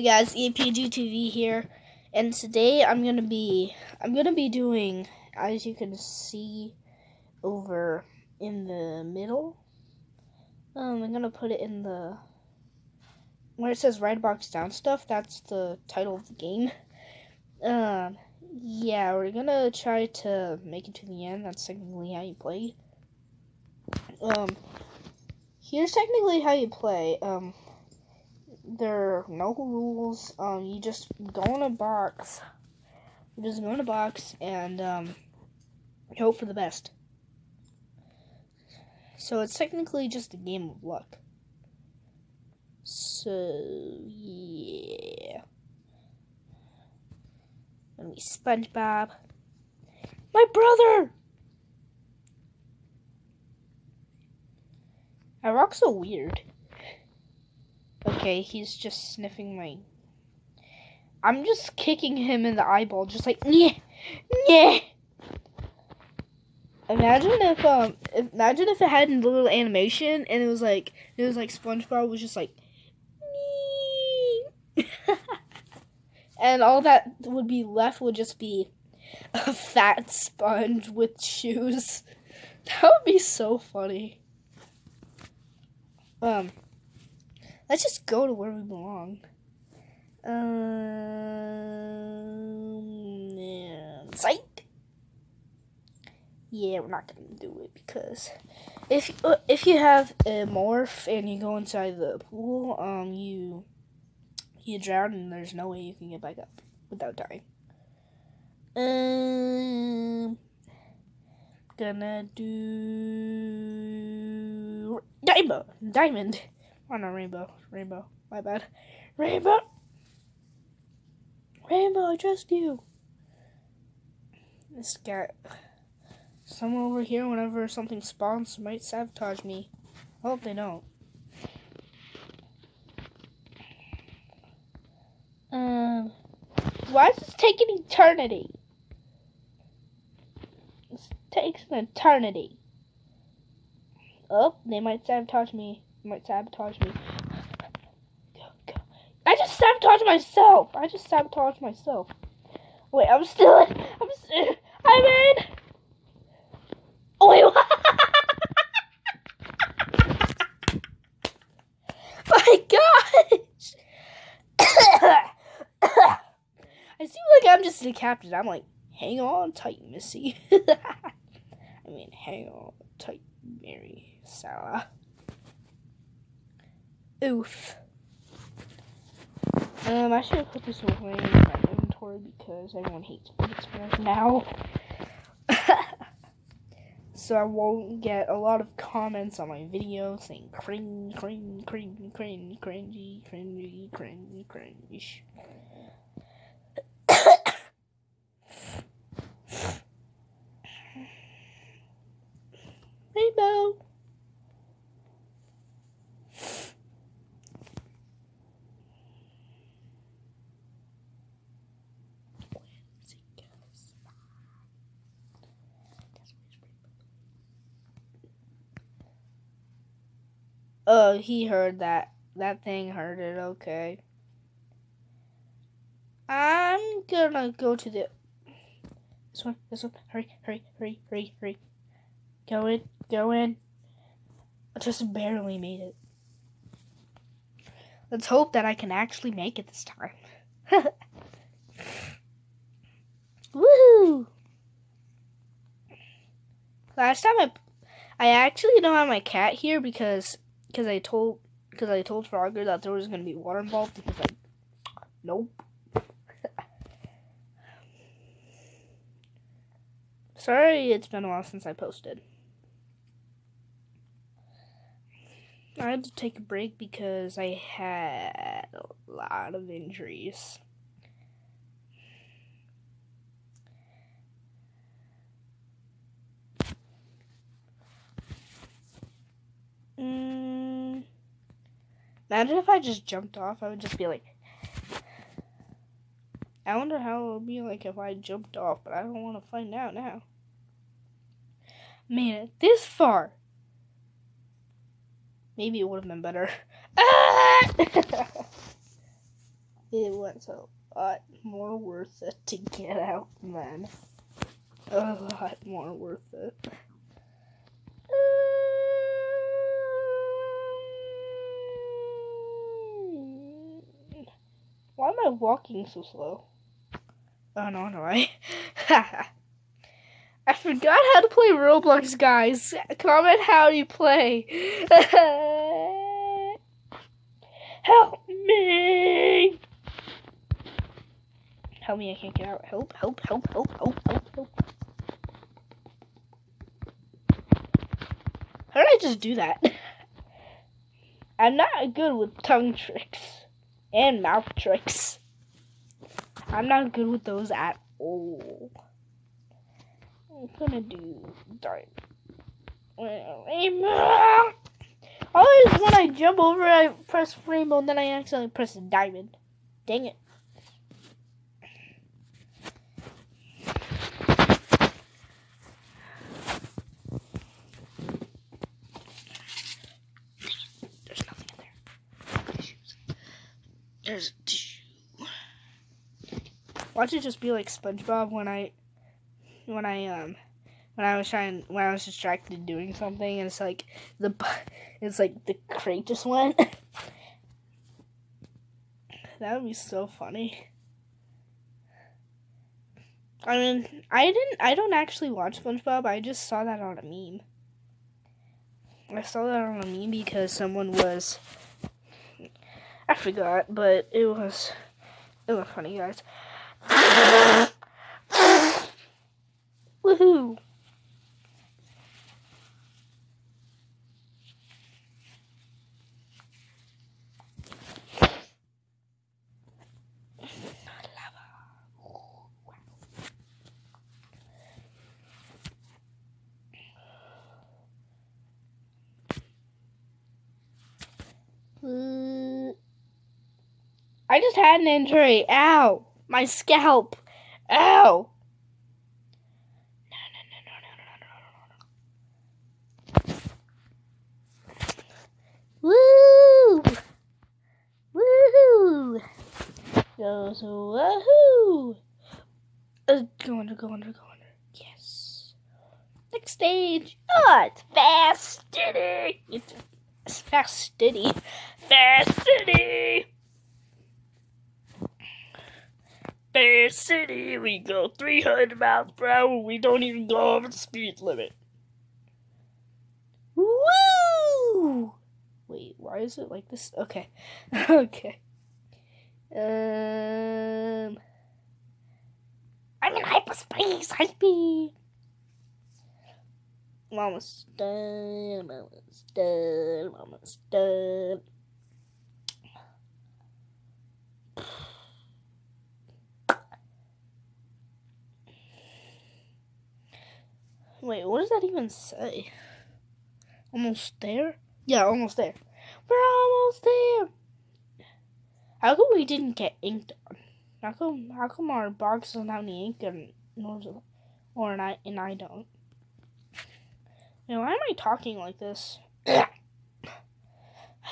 Hey guys, EAPG-TV here, and today I'm gonna be doing, as you can see over in the middle, I'm gonna put it in the, where it says Ride Box Down Stuff, that's the title of the game. Yeah, we're gonna try to make it to the end. That's technically how you play. Here's technically how you play. There are no rules. You just go in a box. You just go in a box and hope for the best. So it's technically just a game of luck. So yeah, gonna be SpongeBob, my brother. I rock so weird. Okay, he's just sniffing my... I'm just kicking him in the eyeball, just like, yeah, yeah. Imagine if it had a little animation and it was like SpongeBob was just like, nee. And all that would be left would just be a fat sponge with shoes. That would be so funny. Let's just go to where we belong. Yeah. Psych. Yeah, we're not gonna do it because if you have a morph and you go inside the pool, you drown and there's no way you can get back up without dying. Gonna do diamond. Oh no, rainbow, my bad. Rainbow, I trust you. This guy, someone over here, whenever something spawns, might sabotage me. I hope they don't. Why does this take an eternity? This takes an eternity. Oh, they might sabotage me. Go, go. I just sabotaged myself. Wait, I'm still in. I'm in. Oh, wait, what? My gosh. I seem like I'm just the captain. I'm like, hang on tight, Missy. I mean, hang on tight, Mary Sarah. Oof. I should have put this away in my inventory because everyone hates Pittsburgh now. So I won't get a lot of comments on my videos saying cringe. Rainbow. Oh, he heard that. That thing heard it, okay. I'm gonna go to the... This one. Hurry. Go in. I just barely made it. Let's hope that I can actually make it this time. Woohoo! Last time I actually don't have my cat here because I told Frogger that there was gonna be water involved, and he's like, nope. Sorry, it's been a while since I posted. I had to take a break because I had a lot of injuries. Imagine if I just jumped off, I would just be like, I wonder how it would be like if I jumped off, but I don't want to find out now. Made it this far. Maybe it would have been better. Ah! It was a lot more worth it to get out then. A lot more worth it. Why am I walking so slow? Oh, no, no, I forgot how to play Roblox, guys. Comment how you play. Help me! Help me, I can't get out. Help, help, help, help, help, help, help. How did I just do that? I'm not good with tongue tricks and mouth tricks. I'm not good with those at all. I'm gonna do dark. Always when I jump over, I press rainbow, and then I accidentally press diamond. Dang it. There's nothing in there. Tissues. There's a tissue. Watch it just be like SpongeBob when I was distracted doing something, and it's like the crate just went. That would be so funny. I mean, I don't actually watch SpongeBob. I just saw that on a meme. I saw that on a meme because someone was, I forgot, but it was funny, guys. Woohoo! I just had an injury. Ow! My scalp. Ow! Woo! Woohoo! Goes woohoo! Go under, go under, go under. Yes. Next stage. Oh, it's fast city. It's fast city. Fast city. Fast city. We go 300 miles per hour. We don't even go over the speed limit. Woo! Wait, why is it like this? Okay. Okay. I'm in hyperspace! Hypey! I'm almost done. I'm almost done. I'm almost done. Wait, what does that even say? Almost there? Yeah, almost there. We're almost there. How come we didn't get inked on? How come our box doesn't have any ink and I don't? Now, why am I talking like this? I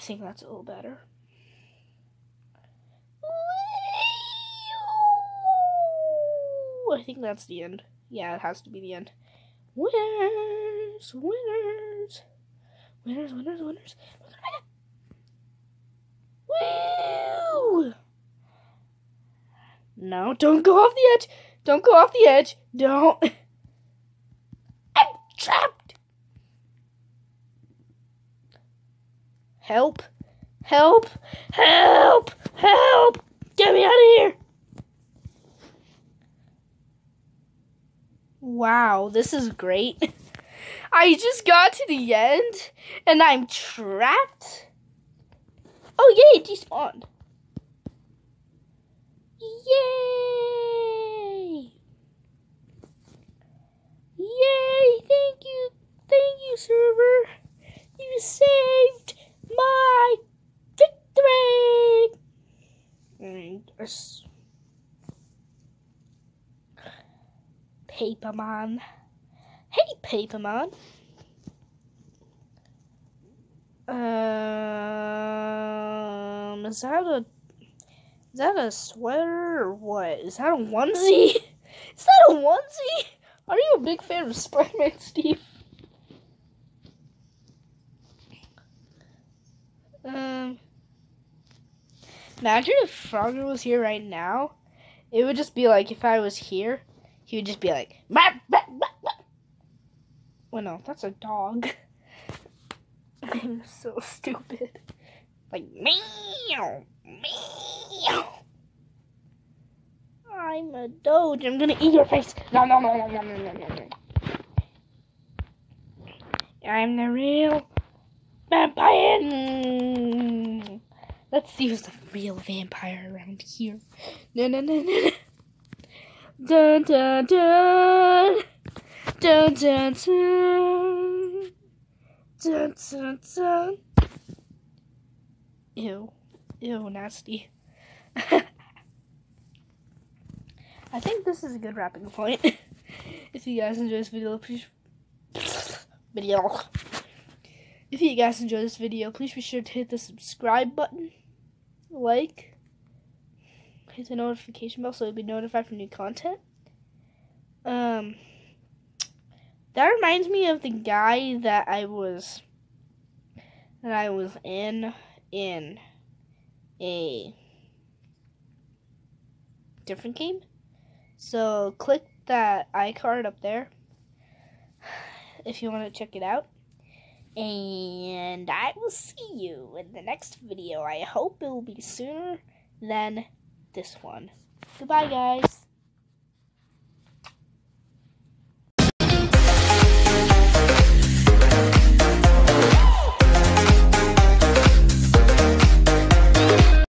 think that's a little better. I think that's the end. Yeah, it has to be the end. Winners, winners. Winners, winners, winners. Woo! No, don't go off the edge. Don't go off the edge. Don't. I'm trapped. Help. Help. Help. Help. Get me out of here. Wow, this is great. I just got to the end, and I'm trapped? Oh, yay, it despawned. Yay! Yay, thank you, server. You saved my victory! And Papermon. Hey, Papermon. Is that a... Is that a sweater or what? Is that a onesie? Is that a onesie? Are you a big fan of Spider-Man, Steve? Imagine if Frogger was here right now. It would just be like, if I was here, he would just be like, bah, bah, bah, bah. Well, no, that's a dog. I'm so stupid. Like, meow, meow. I'm a doge. I'm gonna eat your face. No, no, no, no, no, no, no, no. I'm the real vampire. Let's see who's the real vampire around here. No, no, no, no. Dun, dun, dun. Dun, dun, dun. Dun, dun, dun. Ew. Ew, nasty. I think this is a good wrapping point. If you guys enjoy this video, please... If you guys enjoy this video, please be sure to hit the subscribe button, like, hit the notification bell so you'll be notified for new content. That reminds me of the guy that I was in a different game. So click that iCard up there if you want to check it out. And I will see you in the next video. I hope it will be sooner than this one. Goodbye, guys.